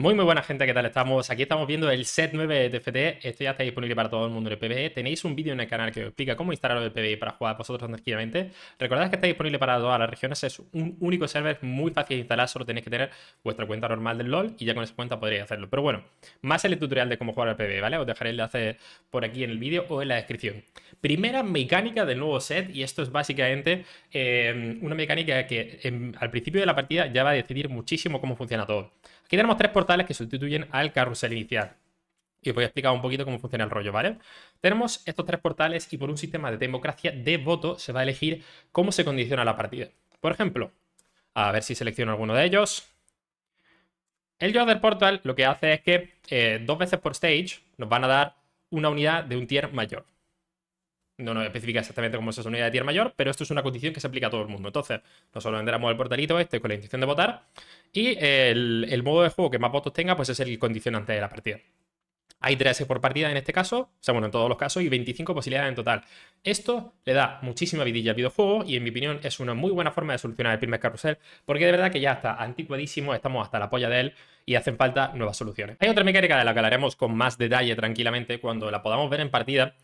Muy buena gente, ¿qué tal? Aquí estamos viendo el set 9 de TFT. Esto ya está disponible para todo el mundo en el PBE. Tenéis un vídeo en el canal que os explica cómo instalarlo de PBE para jugar vosotros tranquilamente. Recordad que está disponible para todas las regiones. Es un único server muy fácil de instalar. Solo tenéis que tener vuestra cuenta normal del LoL y ya con esa cuenta podréis hacerlo. Pero bueno, más el tutorial de cómo jugar al PBE, ¿vale? Os dejaré el enlace por aquí en el vídeo o en la descripción. Primera mecánica del nuevo set, y esto es básicamente una mecánica que al principio de la partida ya va a decidir muchísimo cómo funciona todo. Aquí tenemos tres portales que sustituyen al carrusel inicial. Y os voy a explicar un poquito cómo funciona el rollo, ¿vale? Tenemos estos tres portales y por un sistema de democracia de voto se va a elegir cómo se condiciona la partida. Por ejemplo, a ver si selecciono alguno de ellos. El Lord del Portal lo que hace es que dos veces por stage nos van a dar una unidad de un tier mayor. No especifica exactamente cómo es esa unidad de tier mayor, pero esto es una condición que se aplica a todo el mundo. Entonces, nosotros vendremos el portalito este con la intención de votar y el modo de juego que más votos tenga pues es el condicionante de la partida. Hay 13 por partida en este caso, o sea, bueno, en todos los casos, y 25 posibilidades en total. Esto le da muchísima vidilla al videojuego y, en mi opinión, es una muy buena forma de solucionar el primer carrusel, porque de verdad que ya está anticuadísimo, estamos hasta la polla de él y hacen falta nuevas soluciones. Hay otra mecánica de la que hablaremos con más detalle tranquilamente cuando la podamos ver en partida.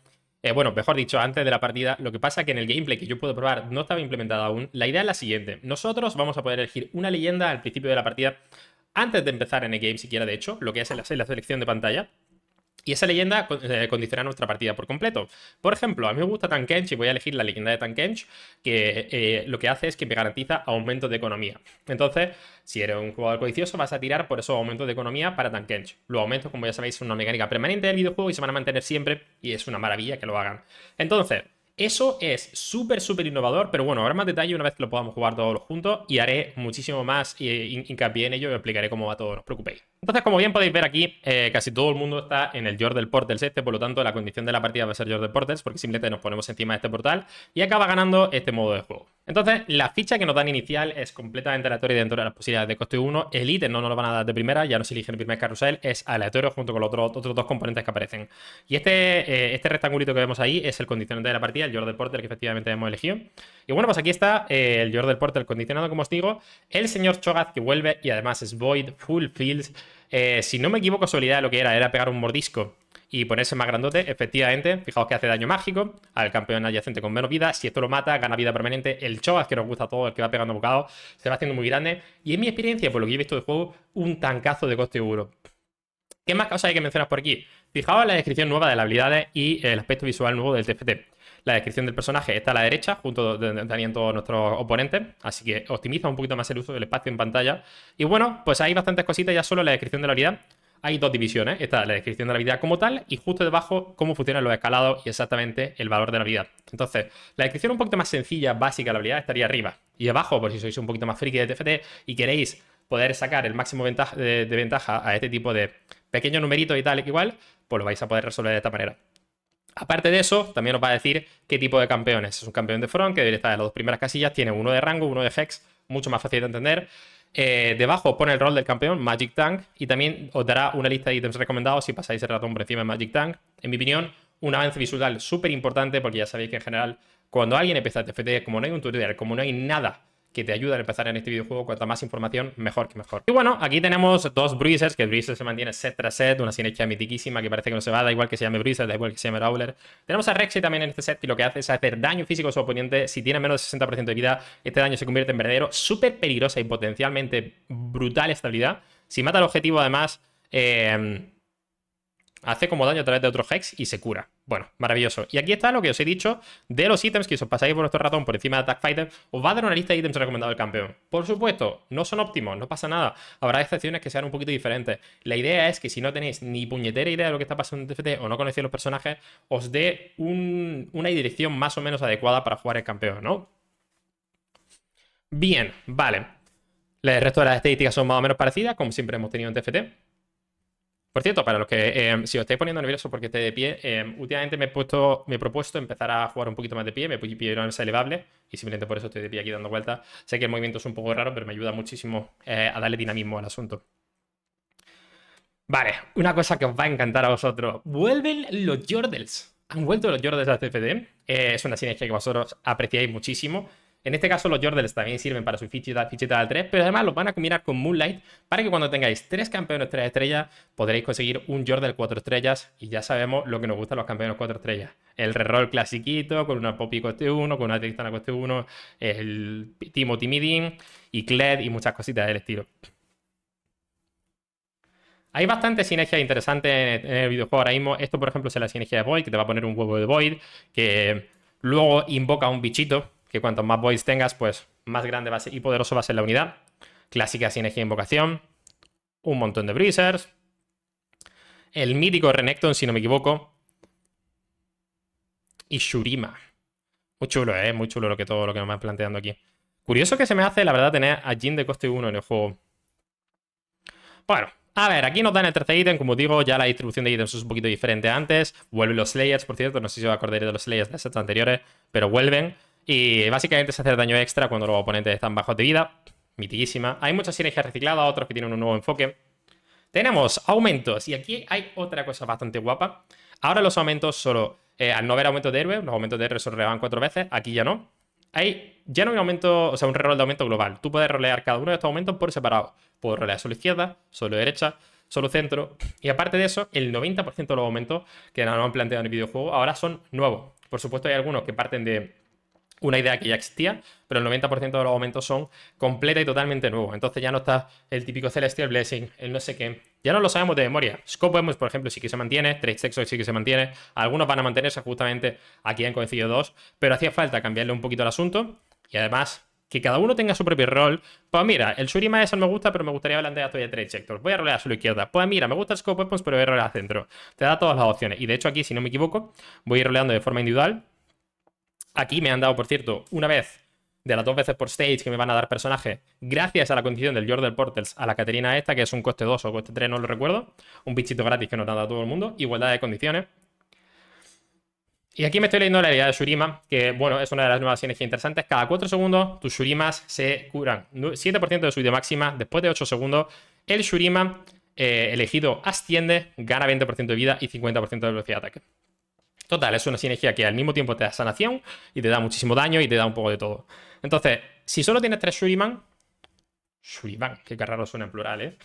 Bueno, mejor dicho, antes de la partida. Lo que pasa es que en el gameplay que yo puedo probar no estaba implementada aún. La idea es la siguiente. Nosotros vamos a poder elegir una leyenda al principio de la partida, antes de empezar en el game siquiera, de hecho, lo que es la selección de pantalla. Y esa leyenda condiciona nuestra partida por completo. Por ejemplo, a mí me gusta Tahm Kench y voy a elegir la leyenda de Tahm Kench, que lo que hace es que me garantiza aumentos de economía. Entonces, si eres un jugador codicioso, vas a tirar por esos aumentos de economía para Tahm Kench. Los aumentos, como ya sabéis, son una mecánica permanente del videojuego y se van a mantener siempre, y es una maravilla que lo hagan. Entonces, eso es súper innovador, pero bueno, ahora más detalle una vez que lo podamos jugar todos juntos y haré muchísimo más hincapié en ello y os explicaré cómo va todo, no os preocupéis. Entonces, como bien podéis ver aquí, casi todo el mundo está en el Lord del Portal este, por lo tanto la condición de la partida va a ser Lord del Portal, porque simplemente nos ponemos encima de este portal y acaba ganando este modo de juego. Entonces, la ficha que nos dan inicial es completamente aleatoria dentro de las posibilidades de coste 1. El ítem no nos lo van a dar de primera, ya no se elige en el primer carrusel, es aleatorio junto con los otros dos componentes que aparecen. Y este rectangulito que vemos ahí es el condicionante de la partida, el Lord del Portal que efectivamente hemos elegido. Y bueno, pues aquí está el Lord del Portal condicionado, como os digo. El señor Cho'Gath que vuelve y además es Void, Full Fields. Si no me equivoco, su habilidad lo que era pegar un mordisco y ponerse más grandote. Efectivamente, fijaos que hace daño mágico al campeón adyacente con menos vida. Si esto lo mata, gana vida permanente. El Cho'Gath que nos gusta a todos, el que va pegando bocados, se va haciendo muy grande. Y en mi experiencia, por lo que he visto de juego, un tancazo de coste 1. ¿Qué más cosas hay que mencionar por aquí? Fijaos en la descripción nueva de las habilidades y el aspecto visual nuevo del TFT. La descripción del personaje está a la derecha, junto donde tenían todos nuestros oponentes, así que optimiza un poquito más el uso del espacio en pantalla. Y bueno, pues hay bastantes cositas ya solo en la descripción de la habilidad. Hay dos divisiones, está la descripción de la habilidad como tal y justo debajo cómo funcionan los escalados y exactamente el valor de la habilidad. Entonces, la descripción un poquito más sencilla, básica de la habilidad estaría arriba. Y abajo, por si sois un poquito más friki de TFT y queréis poder sacar el máximo de ventaja a este tipo de pequeños numeritos y tal y que igual, pues lo vais a poder resolver de esta manera. Aparte de eso, también os va a decir qué tipo de campeones. Es un campeón de front que debería estar en las dos primeras casillas. Tiene uno de rango, uno de hex, mucho más fácil de entender. Debajo pone el rol del campeón, Magic Tank, y también os dará una lista de ítems recomendados si pasáis el ratón por encima de Magic Tank. En mi opinión, un avance visual súper importante, porque ya sabéis que en general, cuando alguien empieza TFT, como no hay un tutorial, como no hay nada que te ayuda a empezar en este videojuego, cuanta más información, mejor que mejor. Y bueno, aquí tenemos dos Bruisers, que el Bruiser se mantiene set tras set, una sinergia mitiquísima que parece que no se va, da igual que se llame Bruiser, da igual que se llame Rowler. Tenemos a Rexy también en este set, y lo que hace es hacer daño físico a su oponente. Si tiene menos de 60% de vida, este daño se convierte en verdadero. Súper peligrosa y potencialmente brutal estabilidad. Si mata al objetivo, además, hace como daño a través de otro Hex y se cura. Bueno, maravilloso. Y aquí está lo que os he dicho de los ítems que os pasáis por vuestro ratón por encima de Attack Fighter. Os va a dar una lista de ítems recomendados del campeón. Por supuesto, no son óptimos, no pasa nada. Habrá excepciones que sean un poquito diferentes. La idea es que si no tenéis ni puñetera idea de lo que está pasando en TFT o no conocéis los personajes, os dé una dirección más o menos adecuada para jugar el campeón, ¿no? Bien, vale. El resto de las estadísticas son más o menos parecidas, como siempre hemos tenido en TFT. Por cierto, para los que si os estáis poniendo nerviosos porque esté de pie, últimamente me he propuesto empezar a jugar un poquito más de pie, me pidieron el elevable y simplemente por eso estoy de pie aquí dando vueltas. Sé que el movimiento es un poco raro, pero me ayuda muchísimo a darle dinamismo al asunto. Vale, una cosa que os va a encantar a vosotros. Vuelven los Jordels. Han vuelto los Jordels a TFT. Es una sinergia que vosotros apreciáis muchísimo. En este caso los Yordles también sirven para su fichita de 3, pero además los van a combinar con Moonlight para que cuando tengáis 3 campeones 3 estrellas podréis conseguir un Yordle 4 estrellas y ya sabemos lo que nos gustan los campeones 4 estrellas. El reroll clasiquito con una Poppy coste 1, con una Tristana coste 1, el Teemo Timidin y Kled y muchas cositas del estilo. Hay bastantes sinergias interesantes en el videojuego ahora mismo. Esto, por ejemplo, es la sinergia de Void, que te va a poner un huevo de Void, que luego invoca un bichito, que cuantos más Voids tengas, pues más grande va a ser y poderoso va a ser la unidad. Clásica sinergia de invocación. Un montón de Breezers. El mítico Renekton, si no me equivoco. Y Shurima. Muy chulo, ¿eh? Muy chulo todo lo que nos van planteando aquí. Curioso que se me hace, la verdad, tener a Jhin de coste 1 en el juego. Bueno. A ver, aquí nos dan el tercer ítem, como digo, ya la distribución de ítems es un poquito diferente a antes. Vuelven los Slayers, por cierto, no sé si os acordaréis de los Slayers de las sets anteriores, pero vuelven. Y básicamente es hacer daño extra cuando los oponentes están bajos de vida. Mitiquísima. Hay muchas sinergias recicladas, otros que tienen un nuevo enfoque. Tenemos aumentos, y aquí hay otra cosa bastante guapa. Ahora los aumentos solo, al no haber aumentos de héroe, los aumentos de héroe solo rebajan 4 veces, aquí ya no. Ya no hay un aumento, o sea, un reroll de aumento global. Tú puedes rolear cada uno de estos aumentos por separado. Puedes rolear solo izquierda, solo derecha, solo centro. Y aparte de eso, el 90% de los aumentos que nos han planteado en el videojuego ahora son nuevos. Por supuesto, hay algunos que parten de una idea que ya existía, pero el 90% de los aumentos son completa y totalmente nuevos. Entonces ya no está el típico Celestial Blessing, el no sé qué. Ya no lo sabemos de memoria. Scope, por ejemplo, sí que se mantiene. Trade Sexo sí que se mantiene. Algunos van a mantenerse, justamente aquí han coincidido dos. Pero hacía falta cambiarle un poquito el asunto. Y además, que cada uno tenga su propio rol. Pues mira, el Shurima ese me gusta, pero me gustaría plantear todavía Trade Sector. Voy a rolear a su izquierda. Pues mira, me gusta el Scope Weapons, pero voy a rolear al centro. Te da todas las opciones. Y de hecho aquí, si no me equivoco, voy a ir roleando de forma individual. Aquí me han dado, por cierto, una vez de las 2 veces por stage que me van a dar personajes, gracias a la condición del Lord del Portal, a la Caterina esta, que es un coste 2 o coste 3, no lo recuerdo. Un bichito gratis que nos ha dado todo el mundo. Igualdad de condiciones. Y aquí me estoy leyendo la idea de Shurima, que bueno, es una de las nuevas sinergias interesantes. Cada 4 segundos tus Shurimas se curan 7% de su vida máxima. Después de 8 segundos, el Shurima elegido asciende, gana 20% de vida y 50% de velocidad de ataque. Total, es una sinergia que al mismo tiempo te da sanación y te da muchísimo daño y te da un poco de todo. Entonces, si solo tienes 3 Shuriman... Shuriman, qué raro suena en plural, ¿eh?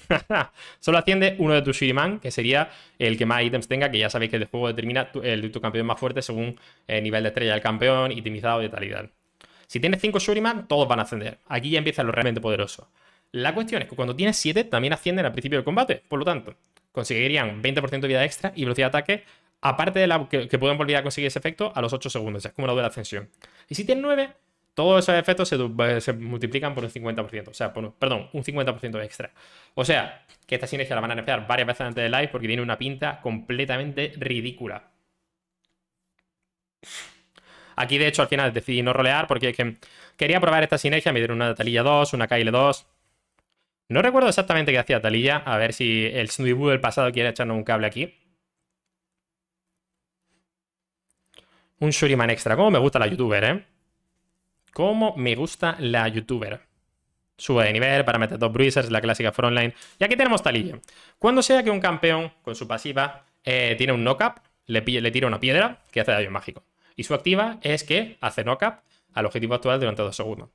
Solo asciende uno de tus Shuriman, que sería el que más ítems tenga, que ya sabéis que el juego determina tu campeón más fuerte según el nivel de estrella del campeón, itemizado y tal y tal. Si tienes 5 Shuriman, todos van a ascender. Aquí ya empieza lo realmente poderoso. La cuestión es que cuando tienes 7, también ascienden al principio del combate. Por lo tanto, conseguirían 20% de vida extra y velocidad de ataque... Aparte de la que pueden volver a conseguir ese efecto a los 8 segundos. Es como una doble ascensión. Y si tienes 9, todos esos efectos se multiplican por un 50%. O sea, perdón, un 50% extra. O sea, que esta sinergia la van a nerfear varias veces antes del live porque tiene una pinta completamente ridícula. Aquí, de hecho, al final decidí no rolear porque es que quería probar esta sinergia. Me dieron una Taliyah 2, una Kayle 2. No recuerdo exactamente qué hacía Taliyah. A ver si el Snooiboo del pasado quiere echarnos un cable aquí. Un Shuriman extra. Cómo me gusta la youtuber, ¿eh? Cómo me gusta la youtuber. Sube de nivel para meter 2 bruisers, la clásica frontline. Y aquí tenemos Taliyah. Cuando sea que un campeón con su pasiva tiene un knock-up, le tira una piedra que hace daño mágico. Y su activa es que hace knock-up al objetivo actual durante 2 segundos.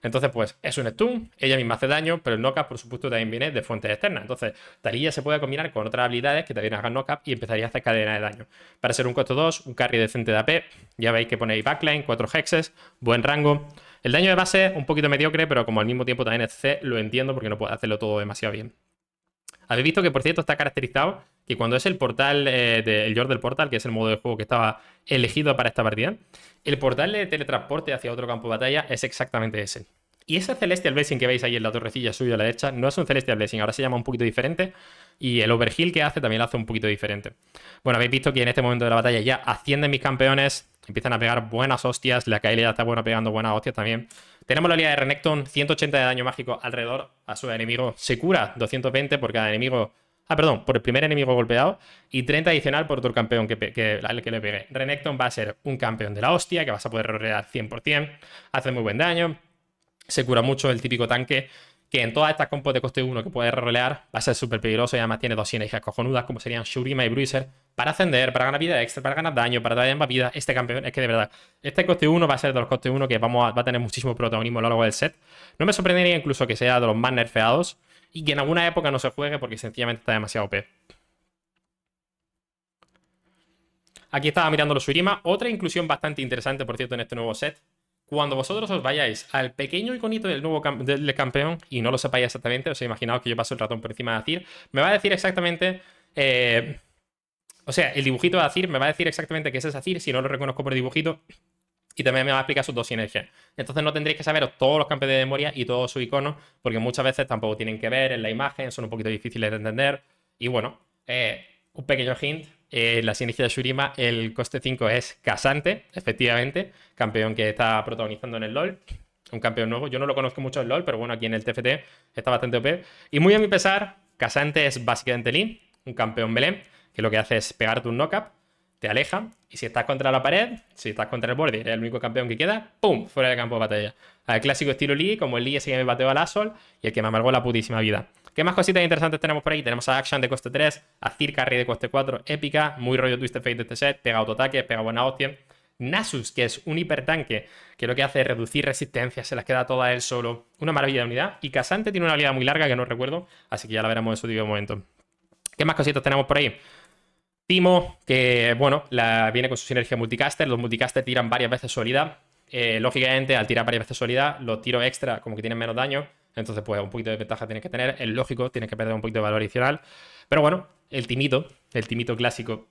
Entonces, pues, es un stun, ella misma hace daño, pero el knock-up, por supuesto, también viene de fuentes externas. Entonces, Taliyah se puede combinar con otras habilidades que también hagan knock-up y empezaría a hacer cadena de daño. Para ser un costo 2, un carry decente de AP, ya veis que ponéis backline, 4 hexes, buen rango. El daño de base, un poquito mediocre, pero como al mismo tiempo también es C, lo entiendo porque no puede hacerlo todo demasiado bien. Habéis visto que, por cierto, está caracterizado que cuando es el portal, el Lord del Portal, que es el modo de juego que estaba elegido para esta partida, el portal de teletransporte hacia otro campo de batalla es exactamente ese. Y ese Celestial Blessing que veis ahí en la torrecilla suya a la derecha no es un Celestial Blessing, ahora se llama un poquito diferente. Y el overheal que hace también lo hace un poquito diferente. Bueno, habéis visto que en este momento de la batalla ya ascienden mis campeones, empiezan a pegar buenas hostias, la Kayle ya está pegando buenas hostias también. Tenemos la habilidad de Renekton, 180 de daño mágico alrededor a su enemigo. Se cura 220 por cada enemigo, por el primer enemigo golpeado y 30 adicional por otro campeón al que le pegué. Renekton va a ser un campeón de la hostia que vas a poder rolear 100%, hace muy buen daño, se cura mucho el típico tanque que en todas estas compos de coste 1 que puede rolear va a ser súper peligroso, y además tiene dos sinergias cojonudas como serían Shurima y Bruiser para ascender, para ganar vida extra, para ganar daño, para traer más vida. Este campeón es que de verdad, este coste 1 va a ser de los coste 1 que va a tener muchísimo protagonismo a lo largo del set. No me sorprendería incluso que sea de los más nerfeados y que en alguna época no se juegue porque sencillamente está demasiado OP. Aquí estaba mirando los Shurima. Otra inclusión bastante interesante, por cierto, en este nuevo set. Cuando vosotros os vayáis al pequeño iconito del nuevo campeón y no lo sepáis exactamente, os he imaginado que yo paso el ratón por encima de Azir, me va a decir exactamente... o sea, el dibujito de Azir me va a decir exactamente que ese es Azir si no lo reconozco por el dibujito, y también me va a explicar sus dos sinergias. Entonces no tendréis que saberos todos los campeones de memoria y todos sus iconos, porque muchas veces tampoco tienen que ver en la imagen, son un poquito difíciles de entender. Y bueno, un pequeño hint. La sinergia de Shurima, el coste 5 es K'Sante, efectivamente, campeón que está protagonizando en el LoL, un campeón nuevo. Yo no lo conozco mucho en LoL, pero bueno, aquí en el TFT está bastante OP. Y muy a mi pesar, K'Sante es básicamente Lee, un campeón melee, que lo que hace es pegarte un knock-up, te aleja, y si estás contra la pared, si estás contra el borde, eres el único campeón que queda, ¡pum!, fuera del campo de batalla. Al clásico estilo Lee, como el Lee ese que me bateó al Asol y el que me amargó la putísima vida. ¿Qué más cositas interesantes tenemos por ahí? Tenemos a Action de coste 3, a Azir Carry de coste 4, épica, muy rollo Twisted Fate de este set, pega autoataque, pega buena hostia. Nasus, que es un hipertanque, que lo que hace es reducir resistencias, se las queda todas él solo. Una maravilla de unidad. Y K'Sante tiene una habilidad muy larga que no recuerdo, así que ya la veremos en su debido momento. ¿Qué más cositas tenemos por ahí? Teemo, que bueno, viene con su sinergia multicaster. Los multicaster tiran varias veces su habilidad. Lógicamente, al tirar varias veces su habilidad, los tiros extra como que tienen menos daño. Entonces, pues, un poquito de ventaja tienes que tener. Es lógico, tienes que perder un poquito de valor adicional. Pero bueno, el timito clásico.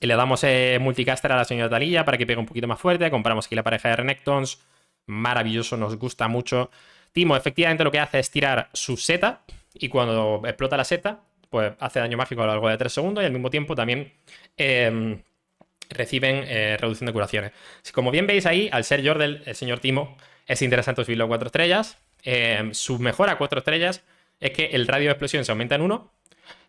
Le damos multicaster a la señora Taliyah para que pegue un poquito más fuerte. Compramos aquí la pareja de Renektons. Maravilloso, nos gusta mucho. Teemo, efectivamente, lo que hace es tirar su seta. Y cuando explota la seta, pues hace daño mágico a lo largo de 3 segundos. Y al mismo tiempo también... reciben reducción de curaciones. Como bien veis ahí, al ser Lord del señor Teemo, es interesante subirlo a 4 estrellas. Su mejora a 4 estrellas es que el radio de explosión se aumenta en 1.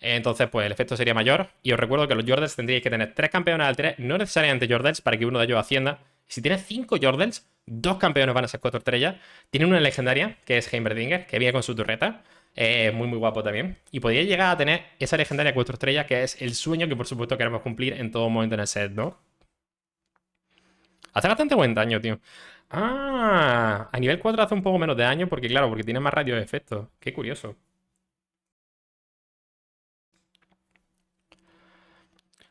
Entonces, pues el efecto sería mayor. Y os recuerdo que los Yordles tendríais que tener 3 campeones al 3, no necesariamente Yordles, para que uno de ellos ascienda. Si tienes 5 Yordles, 2 campeones van a ser 4 estrellas. Tienen una legendaria, que es Heimerdinger, que viene con su turreta. Muy muy guapo también. Y podríais llegar a tener esa legendaria 4 estrellas, que es el sueño que por supuesto queremos cumplir en todo momento en el set, ¿no? Hace bastante buen daño, tío. Ah, a nivel 4 hace un poco menos de daño porque, claro, porque tiene más radio de efecto. Qué curioso.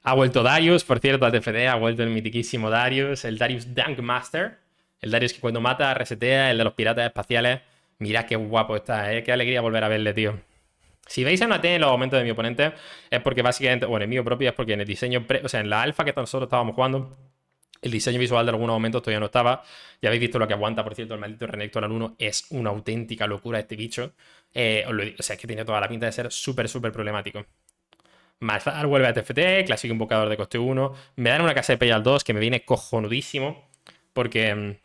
Ha vuelto Darius, por cierto, al TFT. Ha vuelto el mitiquísimo Darius, el Darius Dunkmaster. El Darius que cuando mata resetea, el de los piratas espaciales. Mirad qué guapo está, ¿eh? Qué alegría volver a verle, tío. Si veis a una T en los aumentos de mi oponente, es porque básicamente, bueno, el mío propio es porque en el diseño, o sea, en la alfa que nosotros estábamos jugando, el diseño visual de algunos aumentos todavía no estaba. Ya habéis visto lo que aguanta, por cierto, el maldito Renekton al 1. Es una auténtica locura este bicho. O sea, es que tiene toda la pinta de ser súper, súper problemático. Mazar vuelve a TFT, clásico invocador de coste 1. Me dan una casa de pelea al 2 que me viene cojonudísimo. Porque,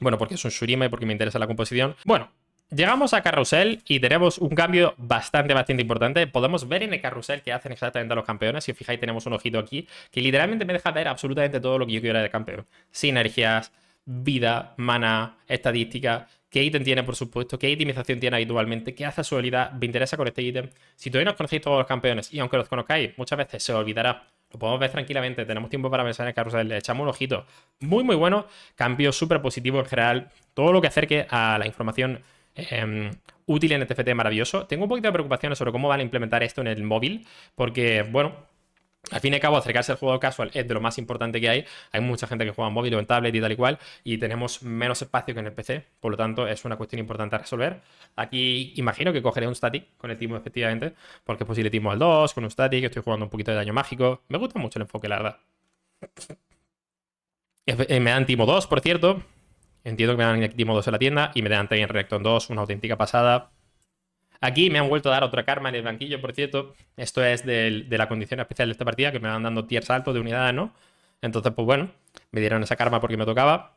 bueno, porque es un Shurima y porque me interesa la composición. Bueno. Llegamos a carrusel y tenemos un cambio bastante, bastante importante. Podemos ver en el carrusel que hacen exactamente a los campeones. Si os fijáis, tenemos un ojito aquí que literalmente me deja ver absolutamente todo lo que yo quiero del campeón. Sinergias, vida, mana, estadística, qué ítem tiene, por supuesto, qué itemización tiene habitualmente, qué hace su habilidad, me interesa con este ítem. Si todavía no conocéis todos los campeones, y aunque los conozcáis, muchas veces se os olvidará. Lo podemos ver tranquilamente, tenemos tiempo para pensar en el carrusel, le echamos un ojito. Muy, muy bueno. Cambio súper positivo en general. Todo lo que acerque a la información útil en el TFT, maravilloso. Tengo un poquito de preocupaciones sobre cómo van a implementar esto en el móvil, porque, bueno, al fin y al cabo, acercarse al juego casual es de lo más importante que hay. Hay mucha gente que juega en móvil o en tablet y tal y cual, y tenemos menos espacio que en el PC, por lo tanto, es una cuestión importante a resolver. Aquí imagino que cogeré un static con el Teemo, efectivamente, porque es posible Teemo al 2, con un static, estoy jugando un poquito de daño mágico. Me gusta mucho el enfoque, la verdad. Me dan Teemo 2, por cierto. Entiendo que me dan Teemo 2 en la tienda y me dan también Renekton 2, una auténtica pasada. Aquí me han vuelto a dar otra karma en el banquillo, por cierto. Esto es de la condición especial de esta partida, que me van dando tiers altos de unidades, ¿no? Entonces, pues bueno, me dieron esa karma porque me tocaba.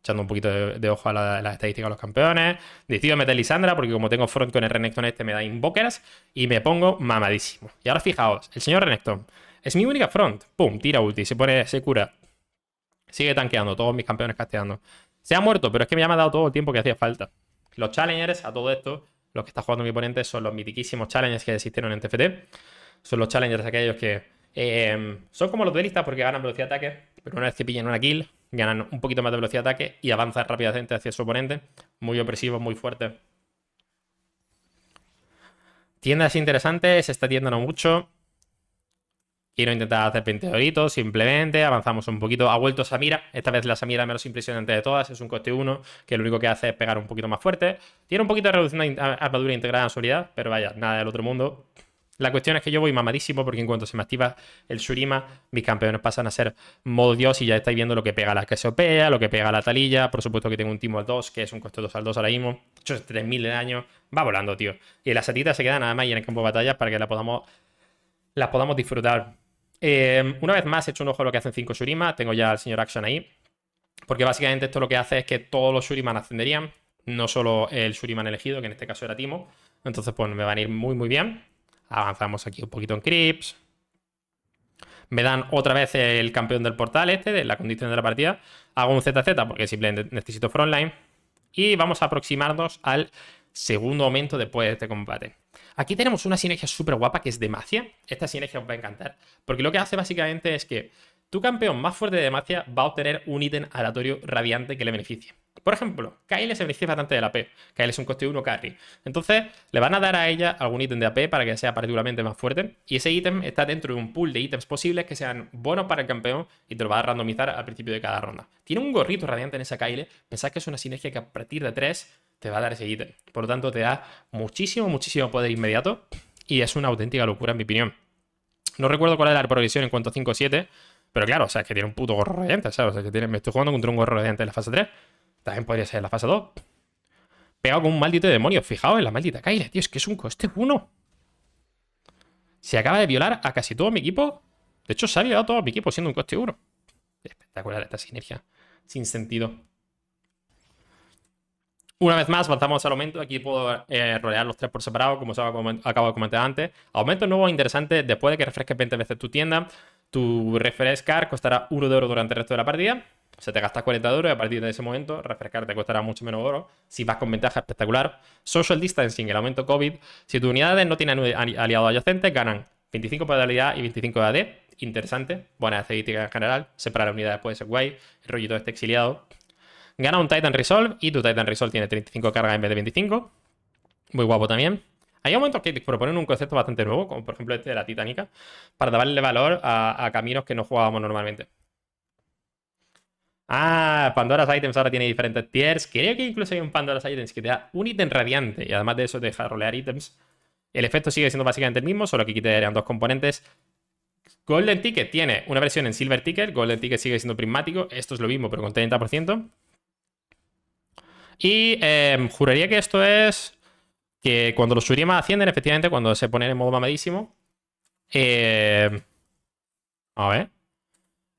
Echando un poquito de ojo a las estadísticas de los campeones. Decido meter Lissandra porque como tengo front con el Renekton este, me da Invokers y me pongo mamadísimo. Y ahora fijaos, el señor Renekton es mi única front. Pum, tira ulti, se cura. Sigue tanqueando, todos mis campeones casteando. Se ha muerto, pero es que me ha dado todo el tiempo que hacía falta. Los Challengers, a todo esto, los que está jugando mi oponente son los mitiquísimos Challengers que existieron en TFT. Son los Challengers aquellos que son como los duelistas porque ganan velocidad de ataque, pero una vez que pillan una kill, ganan un poquito más de velocidad de ataque y avanzan rápidamente hacia su oponente. Muy opresivos, muy fuertes. Tiendas interesantes, esta tienda no mucho. Quiero intentar hacer 20 doritos, simplemente. Avanzamos un poquito. Ha vuelto Samira. Esta vez la Samira menos impresionante de todas. Es un coste 1, que lo único que hace es pegar un poquito más fuerte. Tiene un poquito de reducción de armadura integrada en su habilidad, pero vaya, nada del otro mundo. La cuestión es que yo voy mamadísimo porque en cuanto se me activa el Shurima, mis campeones pasan a ser modo dios y ya estáis viendo lo que pega la Cassiopeia, lo que pega la Taliyah. Por supuesto que tengo un Teemo al 2, que es un coste 2 al 2 ahora mismo. 3000 de daño. Va volando, tío. Y las setitas se quedan nada más y en el campo de batalla para que las podamos disfrutar. Una vez más, he hecho un ojo a lo que hacen 5 Shurima. Tengo ya al señor Action ahí. Porque básicamente esto lo que hace es que todos los Shuriman ascenderían. No solo el Shuriman elegido, que en este caso era Teemo. Entonces, pues me van a ir muy, muy bien. Avanzamos aquí un poquito en creeps. Me dan otra vez el campeón del portal este, de la condición de la partida. Hago un ZZ porque simplemente necesito frontline. Y vamos a aproximarnos al segundo aumento después de este combate. Aquí tenemos una sinergia súper guapa que es Demacia. Esta sinergia os va a encantar, porque lo que hace básicamente es que tu campeón más fuerte de Demacia va a obtener un ítem aleatorio radiante que le beneficie. Por ejemplo, Kayle se beneficia bastante de la AP. Kayle es un coste 1 carry. Entonces, le van a dar a ella algún ítem de AP para que sea particularmente más fuerte. Y ese ítem está dentro de un pool de ítems posibles que sean buenos para el campeón y te lo va a randomizar al principio de cada ronda. Tiene un gorrito radiante en esa Kayle. Pensad que es una sinergia que a partir de 3... te va a dar ese ítem. Por lo tanto, te da muchísimo, muchísimo poder inmediato. Y es una auténtica locura, en mi opinión. No recuerdo cuál era la progresión en cuanto a 5-7. Pero claro, o sea, es que tiene un puto gorro radiante, ¿sabes? O sea, es que tiene... me estoy jugando contra un gorro radiante en la fase 3. También podría ser en la fase 2. Pegado con un maldito demonio. Fijaos en la maldita Kayle, tío. Es que es un coste 1. Se acaba de violar a casi todo mi equipo. De hecho, se ha violado a todo mi equipo siendo un coste 1. Espectacular esta sinergia. Sin sentido. Una vez más, avanzamos al aumento. Aquí puedo rolear los tres por separado, como os acabo de comentar antes. Aumento nuevo interesante. Después de que refresques 20 veces tu tienda, tu refrescar costará 1 de oro durante el resto de la partida. Se te gasta 40 de oro y a partir de ese momento refrescar te costará mucho menos oro. Si vas con ventaja, espectacular. Social distancing, el aumento COVID. Si tus unidades no tienen aliados adyacentes, ganan 25 de habilidad y 25 de AD. Interesante. Buena estadística en general. Separar unidades puede ser guay. El rollito este exiliado. Gana un Titan Resolve y tu Titan Resolve tiene 35 cargas en vez de 25. Muy guapo también. Hay momentos que te proponen un concepto bastante nuevo, como por ejemplo este de la titánica, para darle valor a caminos que no jugábamos normalmente. Ah, Pandora's Items ahora tiene diferentes tiers. Creo que incluso hay un Pandora's Items que te da un ítem radiante y además de eso te deja rolear ítems. El efecto sigue siendo básicamente el mismo, solo que aquí te darían dos componentes. Golden Ticket tiene una versión en Silver Ticket. Golden Ticket sigue siendo prismático. Esto es lo mismo, pero con 30%. Y juraría que esto es que cuando los Shurima ascienden, efectivamente, cuando se ponen en modo mamadísimo, a ver,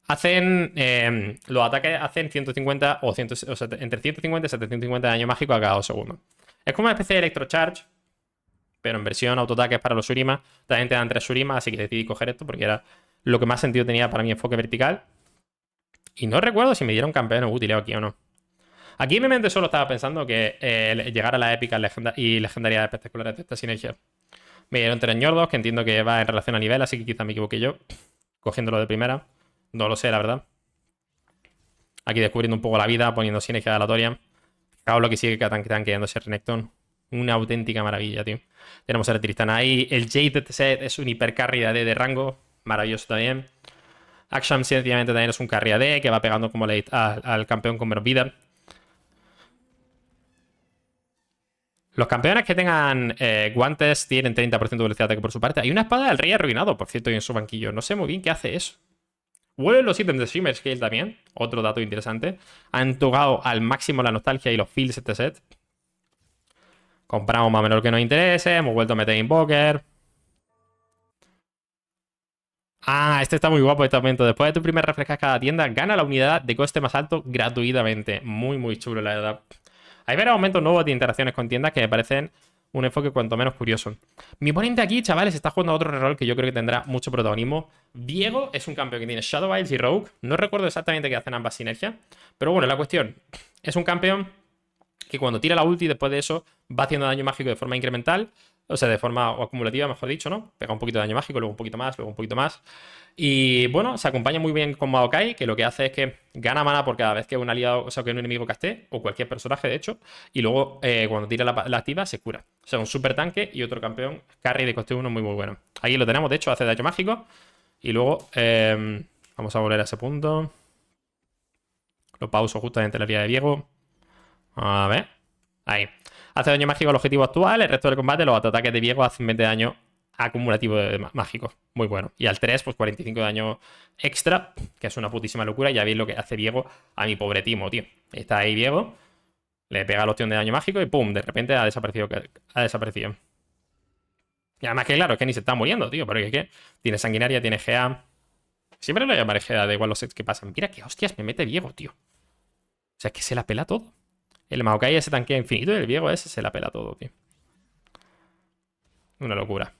hacen los ataques hacen 150 o, 100, o entre 150 y 750 de daño mágico a cada 2 segundos. Es como una especie de electrocharge, pero en versión autoataques para los Shurima. También te dan 3 Shurima, así que decidí coger esto porque era lo que más sentido tenía para mi enfoque vertical. Y no recuerdo si me dieron campeones útiles aquí o no. Aquí en mi mente solo estaba pensando que llegar a las épicas y legendarias espectaculares de esta sinergia. Me dieron 3 ñordos, que entiendo que va en relación a nivel, así que quizá me equivoqué yo, cogiéndolo de primera. No lo sé, la verdad. Aquí descubriendo un poco la vida, poniendo sinergia aleatoria. Fijaos lo que sigue que están quedándose Renekton. Una auténtica maravilla, tío. Tenemos el Tristana ahí. El Jade set es un hipercarry de AD de rango. Maravilloso también. Action sencillamente también es un carry AD que va pegando como late al campeón con menos vida. Los campeones que tengan guantes tienen 30% de velocidad de ataque por su parte. Hay una espada del rey arruinado, por cierto, y en su banquillo. No sé muy bien qué hace eso. Vuelven los ítems de Shimmerscale también. Otro dato interesante. Han tocado al máximo la nostalgia y los feels este set. Compramos más o menos que nos interese. Hemos vuelto a meter Invokers. Ah, este está muy guapo este aumento. Después de tu primer refrescar cada tienda, gana la unidad de coste más alto gratuitamente. Muy, muy chulo, la verdad. Hay varios aumentos nuevos de interacciones con tiendas que me parecen un enfoque cuanto menos curioso. Mi oponente aquí, chavales, está jugando a otro rol que yo creo que tendrá mucho protagonismo. Viego es un campeón que tiene Shadow Isles y Rogue. No recuerdo exactamente qué hacen ambas sinergias. Pero bueno, la cuestión es un campeón que cuando tira la ulti, después de eso, va haciendo daño mágico de forma incremental, o sea, de forma acumulativa, mejor dicho, ¿no? Pega un poquito de daño mágico, luego un poquito más, luego un poquito más. Y bueno, se acompaña muy bien con Maokai, que lo que hace es que gana mana por cada vez que un aliado, o sea, que un enemigo castee, o cualquier personaje, de hecho, y luego cuando tira la activa, se cura. O sea, un super tanque y otro campeón carry de coste 1 muy, muy bueno. Ahí lo tenemos, de hecho, hace daño mágico. Y luego, vamos a volver a ese punto. Lo pauso justamente en la vía de Viego. A ver. Ahí. Hace daño mágico al objetivo actual. El resto del combate, los ataques de Viego hacen 20 de daño acumulativo mágico. Muy bueno. Y al 3, pues 45 de daño extra, que es una putísima locura. Ya veis lo que hace Viego a mi pobre Teemo, tío. Está ahí Viego. Le pega la opción de daño mágico y ¡pum! De repente ha desaparecido. Y además que claro, es que ni se está muriendo, tío. Pero es que tiene sanguinaria, tiene GA. Siempre lo llamaré GA, da igual los sets que pasan. Mira que hostias me mete Viego, tío. O sea, es que se la pela todo. El Maokai ese tanquea infinito y el Viego ese se la pela todo, tío. Una locura.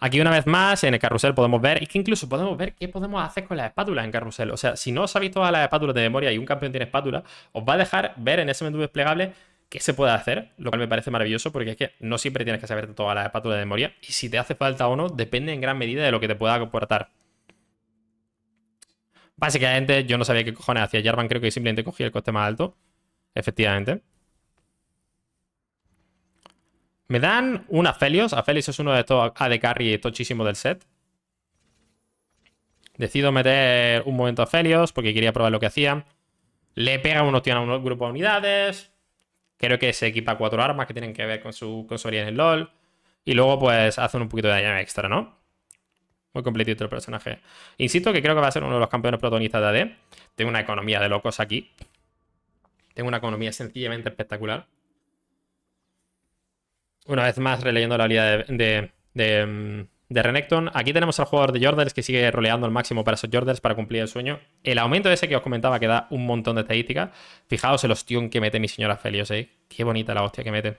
Aquí una vez más en el carrusel podemos ver... Es que incluso podemos ver qué podemos hacer con las espátulas en carrusel. O sea, si no os habéis todas las espátulas de memoria y un campeón tiene espátula, os va a dejar ver en ese menú desplegable qué se puede hacer, lo cual me parece maravilloso porque es que no siempre tienes que saber todas las espátulas de memoria y si te hace falta o no depende en gran medida de lo que te pueda aportar. Básicamente yo no sabía qué cojones hacía Jarvan, creo que simplemente cogí el coste más alto, efectivamente. Me dan un Aphelios. Aphelios es uno de estos AD Carry tochísimos del set. Decido meter un momento a Aphelios porque quería probar lo que hacía. Le pega una opción a un grupo de unidades. Creo que se equipa 4 armas que tienen que ver con su habilidad en el LoL. Y luego pues hacen un poquito de daño extra, ¿no? Muy completito el personaje. Insisto que creo que va a ser uno de los campeones protagonistas de AD. Tengo una economía de locos aquí. Tengo una economía sencillamente espectacular. Una vez más releyendo la habilidad de Renekton. Aquí tenemos al jugador de Jordels que sigue roleando al máximo para esos Jordels para cumplir el sueño. El aumento ese que os comentaba que da un montón de estadísticas. Fijaos el ostión que mete mi señora Aphelios, ¿eh? Qué bonita la hostia que mete.